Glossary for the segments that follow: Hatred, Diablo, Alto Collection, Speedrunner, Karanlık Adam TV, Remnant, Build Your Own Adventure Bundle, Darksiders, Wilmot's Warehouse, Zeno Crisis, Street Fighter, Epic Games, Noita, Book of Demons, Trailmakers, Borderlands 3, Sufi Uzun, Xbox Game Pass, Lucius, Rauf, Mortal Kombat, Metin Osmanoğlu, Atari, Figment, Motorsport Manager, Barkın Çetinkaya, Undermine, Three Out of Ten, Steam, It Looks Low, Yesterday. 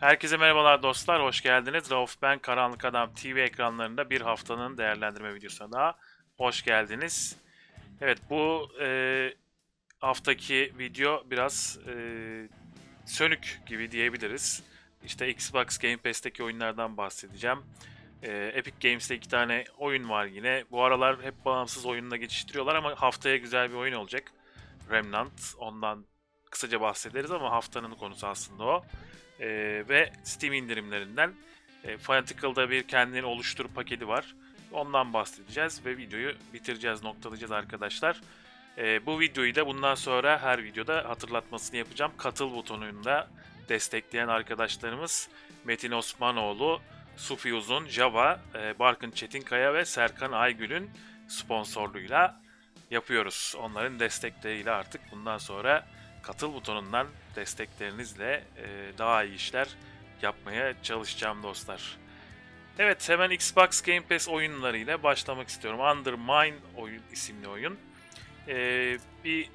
Herkese merhabalar dostlar, hoş geldiniz. Rauf ben, Karanlık Adam TV ekranlarında bir haftanın değerlendirme videosuna daha hoş geldiniz. Evet, bu haftaki video biraz sönük gibi diyebiliriz. İşte Xbox Game Pass'teki oyunlardan bahsedeceğim. Epic Games'te 2 tane oyun var yine. Bu aralar hep bağımsız oyununa geçiştiriyorlar ama haftaya güzel bir oyun olacak. Remnant, ondan kısaca bahsederiz ama haftanın konusu aslında o. Ve Steam indirimlerinden Fanatical'da bir kendini oluştur paketi var. Ondan bahsedeceğiz ve videoyu bitireceğiz, noktalayacağız arkadaşlar. Bu videoyu da bundan sonra her videoda hatırlatmasını yapacağım. Katıl butonunda destekleyen arkadaşlarımız Metin Osmanoğlu, Sufi Uzun, Java, Barkın Çetinkaya ve Serkan Aygül'ün sponsorluğuyla yapıyoruz. Onların destekleriyle artık bundan sonra katıl butonundan desteklerinizle daha iyi işler yapmaya çalışacağım dostlar. Evet, hemen Xbox Game Pass oyunlarıyla başlamak istiyorum. Undermine isimli oyun. Bir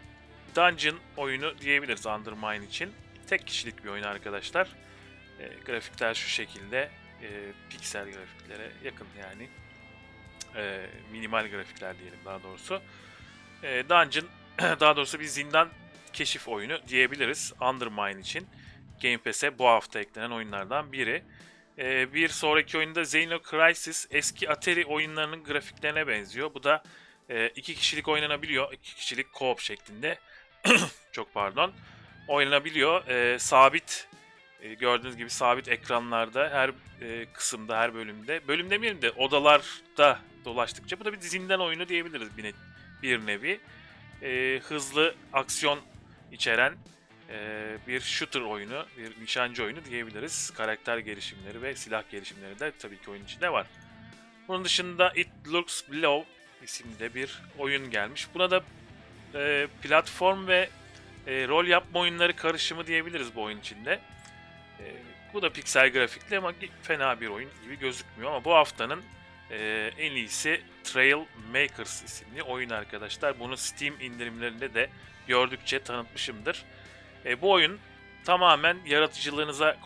dungeon oyunu diyebiliriz Undermine için. Tek kişilik bir oyun arkadaşlar. Grafikler şu şekilde. Piksel grafiklere yakın yani. Minimal grafikler diyelim daha doğrusu. Dungeon, daha doğrusu bir zindan keşif oyunu diyebiliriz Undermine için. Game Pass'e bu hafta eklenen oyunlardan biri. Bir sonraki oyunda Zeno Crisis, eski Atari oyunlarının grafiklerine benziyor. Bu da 2 kişilik oynanabiliyor. 2 kişilik co-op şeklinde. Çok pardon. Oynanabiliyor. Sabit, gördüğünüz gibi sabit ekranlarda her kısımda, her bölümde. Bölüm demeyelim de odalarda dolaştıkça. Bu da bir zindan oyunu diyebiliriz bir nevi. Hızlı aksiyon içeren bir shooter oyunu, bir nişancı oyunu diyebiliriz. Karakter gelişimleri ve silah gelişimleri de tabii ki oyun içinde var. Bunun dışında It Looks Low isimli bir oyun gelmiş. Buna da platform ve rol yapma oyunları karışımı diyebiliriz bu oyun içinde. Bu da piksel grafikli ama fena bir oyun gibi gözükmüyor ama bu haftanın en iyisi Trailmakers isimli oyun arkadaşlar. Bunu Steam indirimlerinde de gördükçe tanıtmışımdır. Bu oyun tamamen yaratıcılığınıza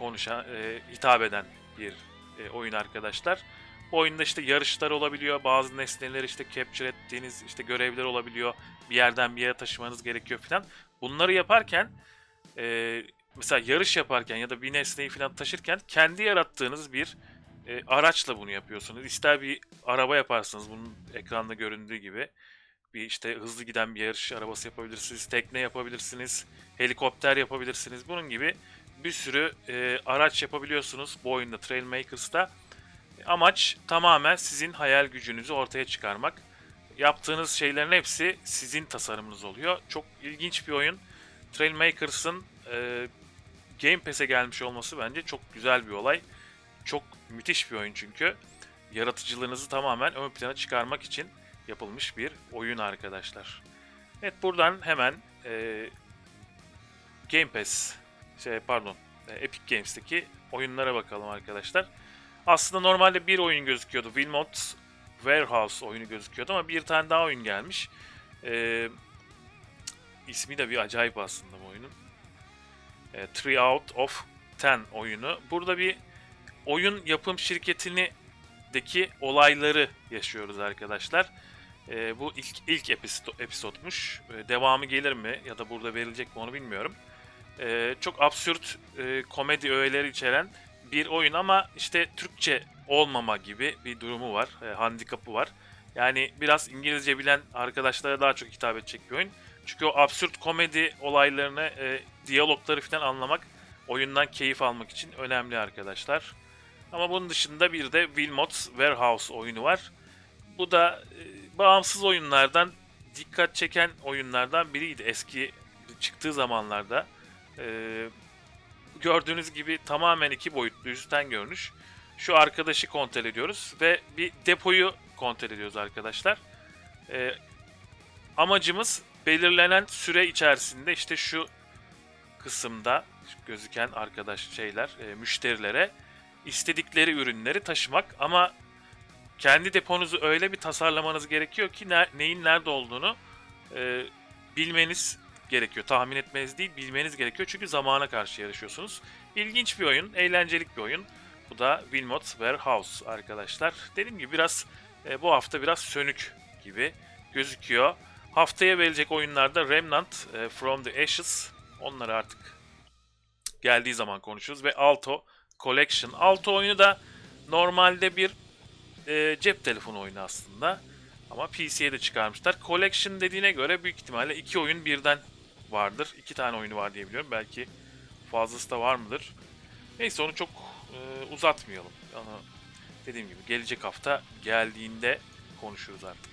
hitap eden bir oyun arkadaşlar. Bu oyunda işte yarışlar olabiliyor, bazı nesneleri işte capture ettiğiniz işte görevler olabiliyor, bir yerden bir yere taşımanız gerekiyor falan. Bunları yaparken, mesela yarış yaparken ya da bir nesneyi falan taşırken kendi yarattığınız bir araçla bunu yapıyorsunuz. İster bir araba yaparsınız, bunun ekranda göründüğü gibi. Bir işte hızlı giden bir yarış arabası yapabilirsiniz, tekne yapabilirsiniz, helikopter yapabilirsiniz. Bunun gibi bir sürü araç yapabiliyorsunuz bu oyunda Trailmakers'ta. Amaç tamamen sizin hayal gücünüzü ortaya çıkarmak. Yaptığınız şeylerin hepsi sizin tasarımınız oluyor. Çok ilginç bir oyun. Trailmakers'ın Game Pass'e gelmiş olması bence çok güzel bir olay. Çok müthiş bir oyun çünkü. Yaratıcılığınızı tamamen ön plana çıkarmak için yapılmış bir oyun arkadaşlar. Evet, buradan hemen Game Pass, Epic Games'teki oyunlara bakalım arkadaşlar. Aslında normalde bir oyun gözüküyordu. Wilmot's Warehouse oyunu gözüküyordu ama bir tane daha oyun gelmiş. İsmi de bir acayip aslında bu oyunun. Three Out of Ten oyunu. Burada bir oyun yapım şirketindeki olayları yaşıyoruz arkadaşlar. Bu ilk episodmuş. Devamı gelir mi ya da burada verilecek mi onu bilmiyorum. Çok absürt komedi öğeleri içeren bir oyun ama işte Türkçe olmama gibi bir durumu var. Handikapı var. Yani biraz İngilizce bilen arkadaşlara daha çok hitap edecek bir oyun. Çünkü o absürt komedi olaylarını, diyalogları falan anlamak, oyundan keyif almak için önemli arkadaşlar. Ama bunun dışında bir de Wilmot's Warehouse oyunu var. Bu da bağımsız oyunlardan, dikkat çeken oyunlardan biriydi eski çıktığı zamanlarda. Gördüğünüz gibi tamamen 2 boyutlu üstten görünüş. Şu arkadaşı kontrol ediyoruz ve bir depoyu kontrol ediyoruz arkadaşlar. Amacımız belirlenen süre içerisinde işte şu kısımda gözüken müşterilere istedikleri ürünleri taşımak ama kendi deponuzu öyle bir tasarlamanız gerekiyor ki neyin nerede olduğunu bilmeniz gerekiyor. Tahmin etmeniz değil, bilmeniz gerekiyor çünkü zamana karşı yarışıyorsunuz. İlginç bir oyun, eğlencelik bir oyun. Bu da Wilmot's Warehouse arkadaşlar. Dediğim gibi biraz bu hafta biraz sönük gibi gözüküyor. Haftaya gelecek oyunlarda Remnant, From the Ashes, onları artık geldiği zaman konuşuruz. Ve Alto Collection. Alto oyunu da normalde bir cep telefonu oyunu aslında. Ama PC'ye de çıkarmışlar. Collection dediğine göre büyük ihtimalle iki oyun birden vardır. İki tane oyunu var diye biliyorum. Belki fazlası da var mıdır? Neyse onu çok uzatmayalım. Onu dediğim gibi gelecek hafta geldiğinde konuşuruz artık.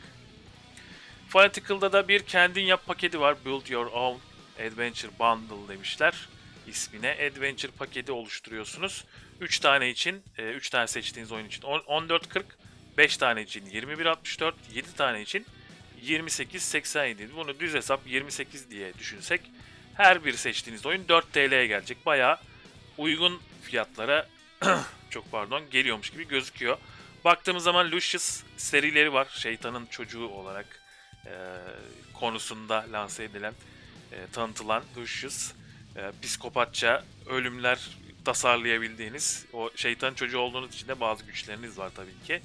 Fanatical'da da bir kendin yap paketi var. Build Your Own Adventure Bundle demişler ismine. Adventure paketi oluşturuyorsunuz. 3 tane için, 3 tane seçtiğiniz oyun için 14.40, 5 tane için 21.64, 7 tane için 28.87. Bunu düz hesap 28 diye düşünsek her bir seçtiğiniz oyun 4 TL'ye gelecek. Bayağı uygun fiyatlara çok pardon geliyormuş gibi gözüküyor. Baktığımız zaman Lucius serileri var. Şeytanın çocuğu olarak konusunda lanse edilen, tanıtılan Lucius. Psikopatça ölümler tasarlayabildiğiniz, o şeytan çocuğu olduğunuz için de bazı güçleriniz var tabii ki.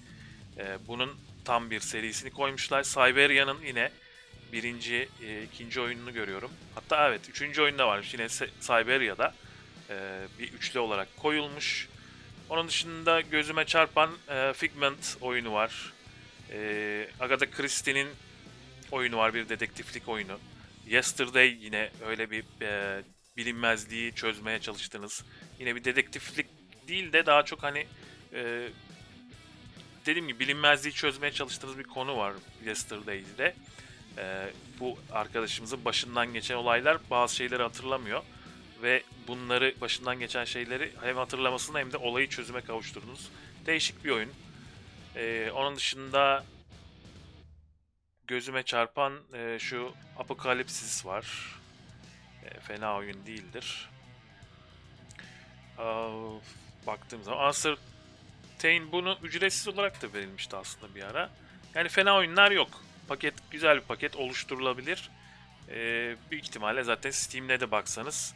Bunun tam bir serisini koymuşlar. Siberia'nın yine birinci, ikinci oyununu görüyorum. Hatta evet, üçüncü oyunda varmış. Yine Siberia'da bir üçlü olarak koyulmuş. Onun dışında gözüme çarpan Figment oyunu var. Agatha Christie'nin oyunu var, bir dedektiflik oyunu. Yesterday yine öyle bir bilinmezliği çözmeye çalıştınız. Yine bir dedektiflik değil de daha çok hani dediğim gibi bilinmezliği çözmeye çalıştığınız bir konu var Yesterday'de. Bu arkadaşımızın başından geçen olaylar, bazı şeyleri hatırlamıyor. Ve bunları, başından geçen şeyleri hem hatırlamasına hem de olayı çözüme kavuşturdunuz. Değişik bir oyun. Onun dışında gözüme çarpan şu Apokalipsis var. Fena oyun değildir. Baktığım zaman Uncertain, bunu ücretsiz olarak da verilmişti aslında bir ara. Yani fena oyunlar yok. Paket, güzel bir paket oluşturulabilir. Büyük ihtimalle zaten Steam'de de baksanız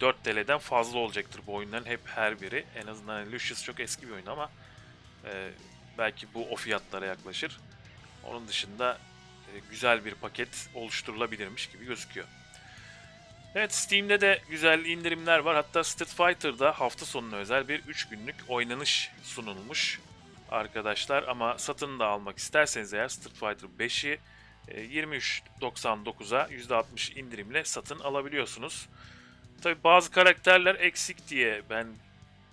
4 TL'den fazla olacaktır bu oyunların hep her biri. En azından Lucius çok eski bir oyun ama belki bu o fiyatlara yaklaşır. Onun dışında güzel bir paket oluşturulabilirmiş gibi gözüküyor. Evet, Steam'de de güzel indirimler var. Hatta Street Fighter'da hafta sonuna özel bir 3 günlük oynanış sunulmuş arkadaşlar. Ama satın da almak isterseniz eğer Street Fighter 5'i 23.99'a %60 indirimle satın alabiliyorsunuz. Tabi bazı karakterler eksik diye ben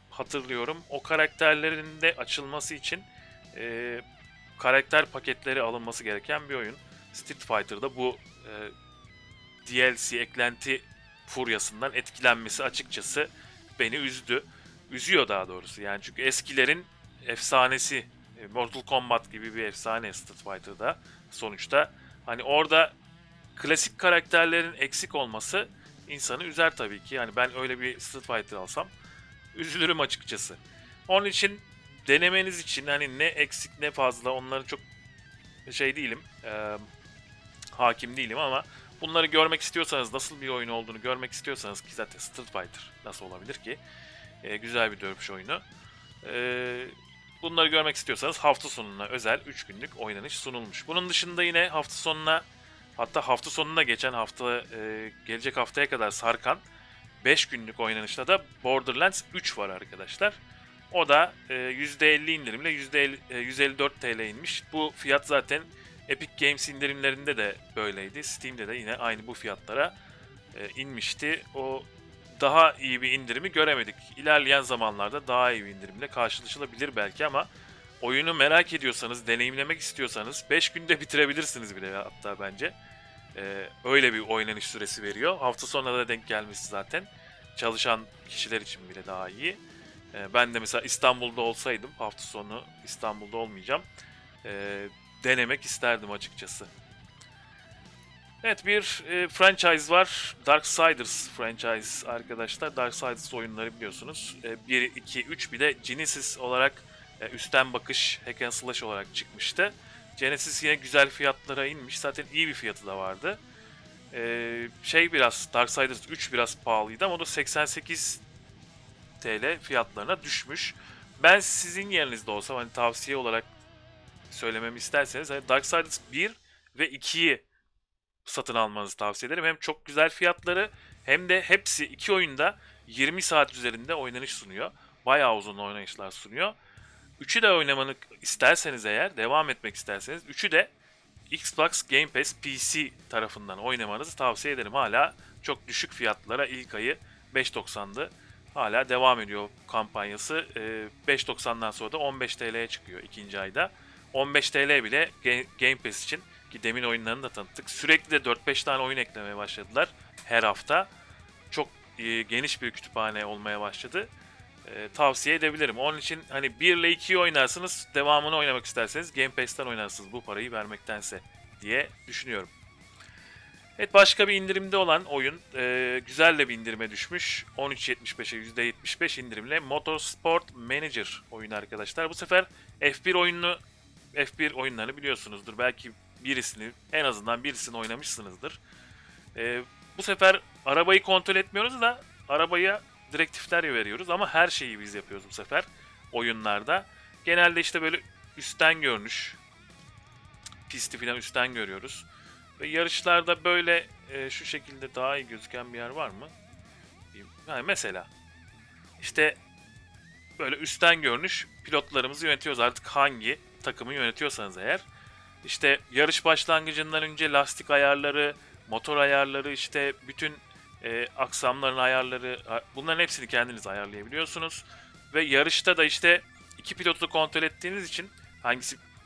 hatırlıyorum. O karakterlerin de açılması için karakter paketleri alınması gereken bir oyun. Street Fighter'da bu DLC eklenti furyasından etkilenmesi açıkçası beni üzdü. Üzüyor daha doğrusu yani, çünkü eskilerin efsanesi Mortal Kombat gibi bir efsane Street Fighter'da sonuçta. Hani orada klasik karakterlerin eksik olması insanı üzer tabii ki. Yani ben öyle bir Street Fighter alsam üzülürüm açıkçası. Onun için denemeniz için hani ne eksik ne fazla onları çok şey değilim, hakim değilim ama bunları görmek istiyorsanız, nasıl bir oyun olduğunu görmek istiyorsanız, ki zaten Street Fighter nasıl olabilir ki, güzel bir dövüş oyunu. Bunları görmek istiyorsanız hafta sonuna özel 3 günlük oynanış sunulmuş. Bunun dışında yine hafta sonuna, hatta hafta sonuna geçen hafta, gelecek haftaya kadar sarkan 5 günlük oynanışta da Borderlands 3 var arkadaşlar. O da %50 indirimle 154 TL inmiş. Bu fiyat zaten Epic Games indirimlerinde de böyleydi. Steam'de de yine aynı bu fiyatlara inmişti. O daha iyi bir indirimi göremedik. İlerleyen zamanlarda daha iyi bir indirimle karşılaşılabilir belki ama oyunu merak ediyorsanız, deneyimlemek istiyorsanız 5 günde bitirebilirsiniz bile hatta bence. Öyle bir oynanış süresi veriyor. Hafta sonuna da denk gelmişti zaten. Çalışan kişiler için bile daha iyi. Ben de mesela İstanbul'da olsaydım, hafta sonu İstanbul'da olmayacağım, denemek isterdim açıkçası. Evet, bir franchise var. Darksiders franchise arkadaşlar. Darksiders oyunları biliyorsunuz. 1, 2, 3 bir de Genesis olarak üstten bakış hack and slash olarak çıkmıştı. Genesis yine güzel fiyatlara inmiş. Zaten iyi bir fiyatı da vardı. biraz Darksiders 3 biraz pahalıydı ama o da 88 TL fiyatlarına düşmüş. Ben sizin yerinizde olsam, hani tavsiye olarak söylememi isterseniz, hani Darksiders 1 ve 2'yi satın almanızı tavsiye ederim. Hem çok güzel fiyatları hem de hepsi iki oyunda 20 saat üzerinde oynanış sunuyor. Bayağı uzun oynayışlar sunuyor. 3'ü de oynamanı isterseniz eğer, devam etmek isterseniz 3'ü de Xbox Game Pass PC tarafından oynamanızı tavsiye ederim. Hala çok düşük fiyatlara, ilk ayı 5.90'dı. Hala devam ediyor kampanyası. 5.90'dan sonra da 15 TL'ye çıkıyor ikinci ayda. 15 TL bile Game Pass için, ki demin oyunlarını da tanıttık. Sürekli de 4-5 tane oyun eklemeye başladılar her hafta. Çok geniş bir kütüphane olmaya başladı. Tavsiye edebilirim. Onun için hani 1 ile 2'yi oynarsınız, devamını oynamak isterseniz Game Pass'ten oynarsınız bu parayı vermektense diye düşünüyorum. Evet, başka bir indirimde olan oyun, güzel de bir indirime düşmüş. 13.75'e %75 indirimle Motorsport Manager oyunu arkadaşlar. Bu sefer F1 oyunlarını biliyorsunuzdur. Belki birisini, en azından birisini oynamışsınızdır. Bu sefer arabayı kontrol etmiyoruz da arabaya direktifler veriyoruz ama her şeyi biz yapıyoruz bu sefer oyunlarda. Genelde işte böyle üstten görünüş, pisti falan üstten görüyoruz. Ve yarışlarda böyle şu şekilde daha iyi gözüken bir yer var mı? Yani mesela işte böyle üstten görünüş, pilotlarımızı yönetiyoruz artık, hangi takımı yönetiyorsanız eğer. İşte yarış başlangıcından önce lastik ayarları, motor ayarları, işte bütün aksamların ayarları, bunların hepsini kendiniz ayarlayabiliyorsunuz. Ve yarışta da işte iki pilotu kontrol ettiğiniz için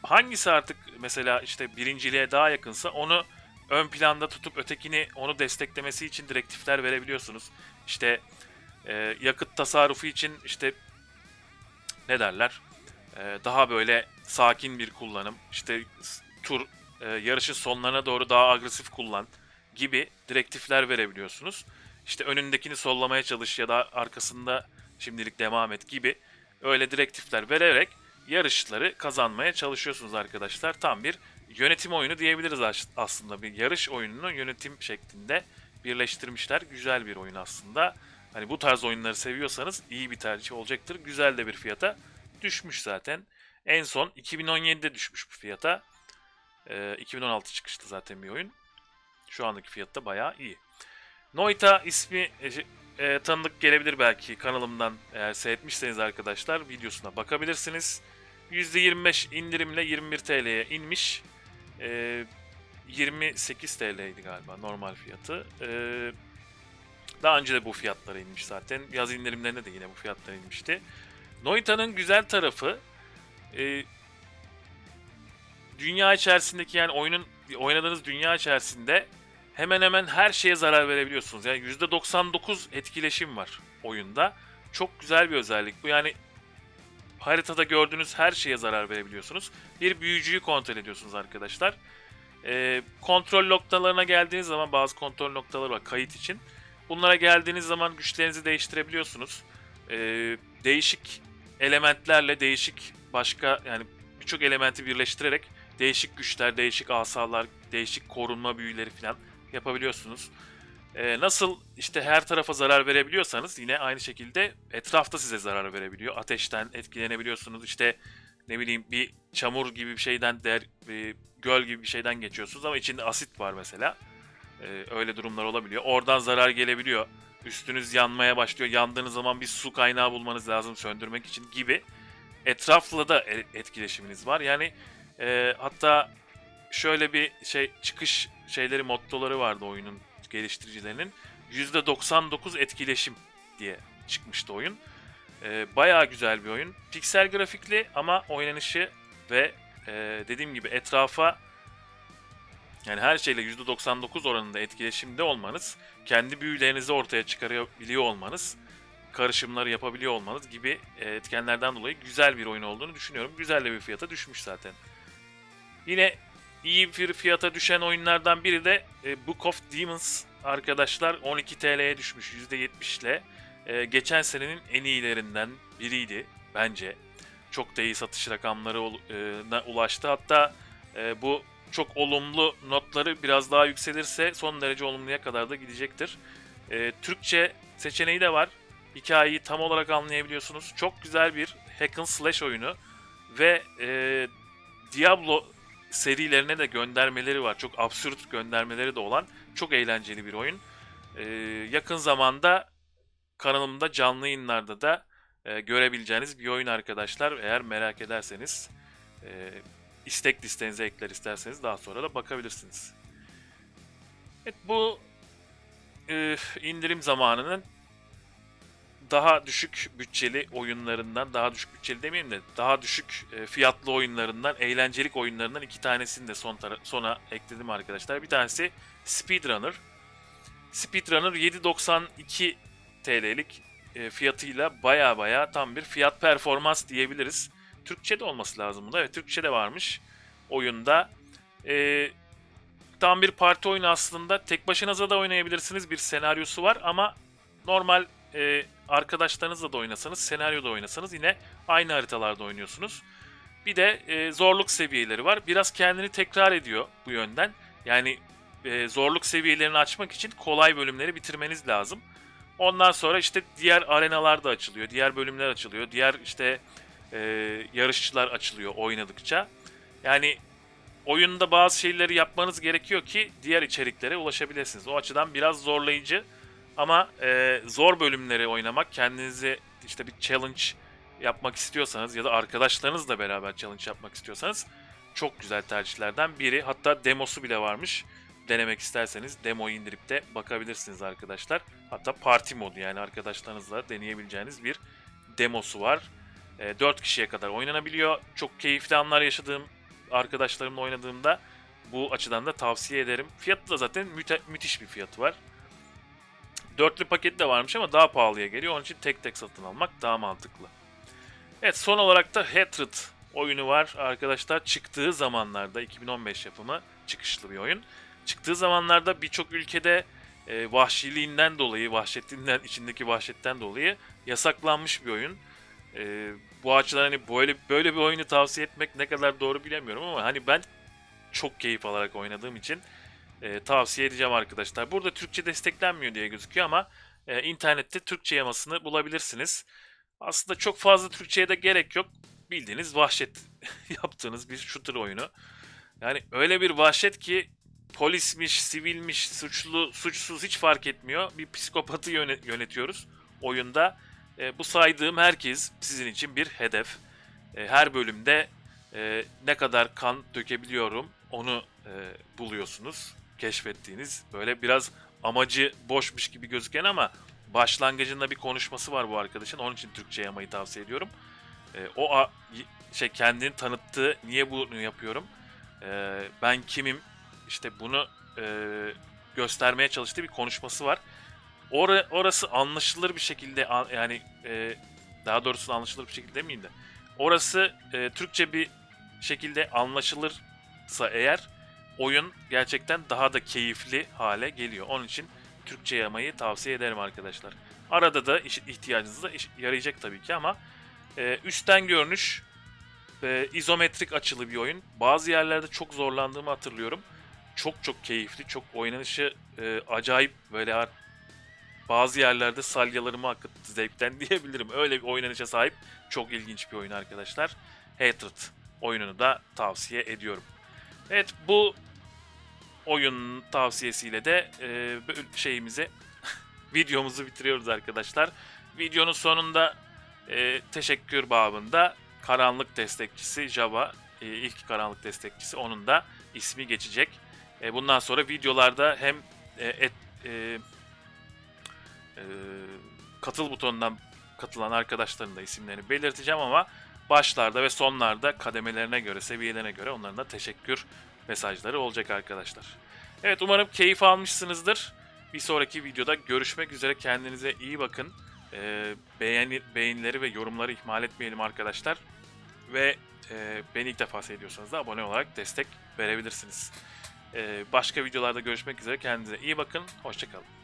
hangisi artık mesela işte birinciliğe daha yakınsa onu ön planda tutup ötekini onu desteklemesi için direktifler verebiliyorsunuz. İşte yakıt tasarrufu için işte ne derler, daha böyle sakin bir kullanım, işte tur yarışın sonlarına doğru daha agresif kullan gibi direktifler verebiliyorsunuz. İşte önündekini sollamaya çalış ya da arkasında şimdilik devam et gibi öyle direktifler vererek yarışları kazanmaya çalışıyorsunuz arkadaşlar. Tam bir yönetim oyunu diyebiliriz aslında. Bir yarış oyununu yönetim şeklinde birleştirmişler. Güzel bir oyun aslında. Hani bu tarz oyunları seviyorsanız iyi bir tercih olacaktır. Güzel de bir fiyata düşmüş zaten. En son 2017'de düşmüş bu fiyata. 2016 çıkışlı zaten bir oyun. Şu andaki fiyatta bayağı iyi. Noita ismi tanıdık gelebilir belki, kanalımdan eğer seyretmişseniz arkadaşlar videosuna bakabilirsiniz. %25 indirimle 21 TL'ye inmiş. 28 TL'ydi galiba normal fiyatı. Daha önce de bu fiyatlara inmiş zaten. Yaz indirimlerinde de yine bu fiyatlara inmişti. Noita'nın güzel tarafı dünya içerisindeki, yani oyunun oynadığınız dünya içerisinde hemen hemen her şeye zarar verebiliyorsunuz. Yani %99 etkileşim var oyunda. Çok güzel bir özellik bu. Yani haritada gördüğünüz her şeye zarar verebiliyorsunuz. Bir büyücüyü kontrol ediyorsunuz arkadaşlar. Kontrol noktalarına geldiğiniz zaman, bazı kontrol noktaları var kayıt için. Bunlara geldiğiniz zaman güçlerinizi değiştirebiliyorsunuz. Değişik elementlerle değişik başka, yani birçok elementi birleştirerek değişik güçler, değişik asalar, değişik korunma büyüleri falan yapabiliyorsunuz. Nasıl işte her tarafa zarar verebiliyorsanız yine aynı şekilde etrafta size zarar verebiliyor. Ateşten etkilenebiliyorsunuz. İşte ne bileyim bir çamur gibi bir şeyden, bir göl gibi bir şeyden geçiyorsunuz ama içinde asit var mesela. Öyle durumlar olabiliyor. Oradan zarar gelebiliyor. Üstünüz yanmaya başlıyor. Yandığınız zaman bir su kaynağı bulmanız lazım söndürmek için gibi. Etrafla da etkileşiminiz var. Yani hatta şöyle bir şey, çıkış şeyleri, mottoları vardı oyunun geliştiricilerinin. %99 etkileşim diye çıkmıştı oyun. Bayağı güzel bir oyun. Piksel grafikli ama oynanışı ve dediğim gibi etrafa, yani her şeyle %99 oranında etkileşimde olmanız, kendi büyülerinizi ortaya çıkarabiliyor olmanız, karışımları yapabiliyor olmanız gibi etkenlerden dolayı güzel bir oyun olduğunu düşünüyorum. Güzel de bir fiyata düşmüş zaten. Yine iyi bir fiyata düşen oyunlardan biri de Book of Demons arkadaşlar. 12 TL'ye düşmüş %70 ile. Geçen senenin en iyilerinden biriydi bence. Çok da iyi satış rakamlarına ulaştı. Hatta bu çok olumlu notları biraz daha yükselirse son derece olumluya kadar da gidecektir. Türkçe seçeneği de var. Hikayeyi tam olarak anlayabiliyorsunuz. Çok güzel bir hack and slash oyunu ve Diablo serilerine de göndermeleri var. Çok absürt göndermeleri de olan çok eğlenceli bir oyun. Yakın zamanda kanalımda canlı yayınlarda da görebileceğiniz bir oyun arkadaşlar. Eğer merak ederseniz istek listenize ekler isterseniz daha sonra da bakabilirsiniz. Evet, bu indirim zamanının daha düşük bütçeli oyunlarından, daha düşük bütçeli demeyeyim de daha düşük fiyatlı oyunlarından, eğlencelik oyunlarından iki tanesini de sona ekledim arkadaşlar. Bir tanesi Speedrunner. Speedrunner 7.92 TL'lik fiyatıyla baya tam bir fiyat performans diyebiliriz. Türkçe'de olması lazım bunda. Evet, Türkçe'de varmış oyunda. Tam bir parti oyunu aslında. Tek başınıza da oynayabilirsiniz. Bir senaryosu var ama normal arkadaşlarınızla da oynasanız, senaryoda oynasanız yine aynı haritalarda oynuyorsunuz. Bir de zorluk seviyeleri var. Biraz kendini tekrar ediyor bu yönden. Yani zorluk seviyelerini açmak için kolay bölümleri bitirmeniz lazım. Ondan sonra işte diğer arenalar da açılıyor, diğer bölümler açılıyor, diğer işte yarışçılar açılıyor oynadıkça. Yani oyunda bazı şeyleri yapmanız gerekiyor ki diğer içeriklere ulaşabilirsiniz. O açıdan biraz zorlayıcı ama zor bölümleri oynamak, kendinizi işte bir challenge yapmak istiyorsanız ya da arkadaşlarınızla beraber challenge yapmak istiyorsanız çok güzel tercihlerden biri. Hatta demosu bile varmış. Denemek isterseniz demoyu indirip de bakabilirsiniz arkadaşlar. Hatta parti modu, yani arkadaşlarınızla deneyebileceğiniz bir demosu var. 4 kişiye kadar oynanabiliyor. Çok keyifli anlar yaşadığım, arkadaşlarımla oynadığımda bu açıdan da tavsiye ederim. Fiyatı da zaten müthiş bir fiyatı var. Dörtlü paketi de varmış ama daha pahalıya geliyor. Onun için tek tek satın almak daha mantıklı. Evet, son olarak da Hatred oyunu var arkadaşlar. Çıktığı zamanlarda 2015 yapımı çıkışlı bir oyun. Çıktığı zamanlarda birçok ülkede vahşiliğinden dolayı, vahşetinden, içindeki vahşetten dolayı yasaklanmış bir oyun. Bu açıdan hani böyle bir oyunu tavsiye etmek ne kadar doğru bilemiyorum ama hani ben çok keyif alarak oynadığım için tavsiye edeceğim arkadaşlar. Burada Türkçe desteklenmiyor diye gözüküyor ama internette Türkçe yamasını bulabilirsiniz. Aslında çok fazla Türkçe'ye de gerek yok. Bildiğiniz vahşet yaptığınız bir shooter oyunu. Yani öyle bir vahşet ki polismiş, sivilmiş, suçlu, suçsuz hiç fark etmiyor. Bir psikopatı yönetiyoruz oyunda. Bu saydığım herkes sizin için bir hedef. Her bölümde ne kadar kan dökebiliyorum onu buluyorsunuz. Keşfettiğiniz, böyle biraz amacı boşmuş gibi gözüken ama başlangıcında bir konuşması var bu arkadaşın. Onun için Türkçe yamayı tavsiye ediyorum. Kendini tanıttığı, niye bunu yapıyorum, ben kimim, İşte bunu göstermeye çalıştığı bir konuşması var. Orası anlaşılır bir şekilde, yani daha doğrusu anlaşılır bir şekilde demeyeyim de. Orası Türkçe bir şekilde anlaşılırsa eğer oyun gerçekten daha da keyifli hale geliyor. Onun için Türkçe yamayı tavsiye ederim arkadaşlar. Arada da ihtiyacınıza yarayacak tabii ki ama üstten görünüş, izometrik açılı bir oyun. Bazı yerlerde çok zorlandığımı hatırlıyorum. Çok keyifli, çok oynanışı acayip, böyle bazı yerlerde salyalarımı akıttı zevkten diyebilirim. Öyle bir oynanışa sahip çok ilginç bir oyun arkadaşlar. Hatred oyununu da tavsiye ediyorum. Evet, bu oyun tavsiyesiyle de videomuzu bitiriyoruz arkadaşlar. Videonun sonunda teşekkür babında karanlık destekçisi Java, ilk karanlık destekçisi, onun da ismi geçecek. Bundan sonra videolarda hem katıl butonundan katılan arkadaşların da isimlerini belirteceğim ama başlarda ve sonlarda kademelerine göre, seviyelerine göre onların da teşekkür mesajları olacak arkadaşlar. Evet, umarım keyif almışsınızdır. Bir sonraki videoda görüşmek üzere. Kendinize iyi bakın. Beğenileri ve yorumları ihmal etmeyelim arkadaşlar. Ve beni ilk defa seyrediyorsanız da abone olarak destek verebilirsiniz. Başka videolarda görüşmek üzere. Kendinize iyi bakın. Hoşça kalın.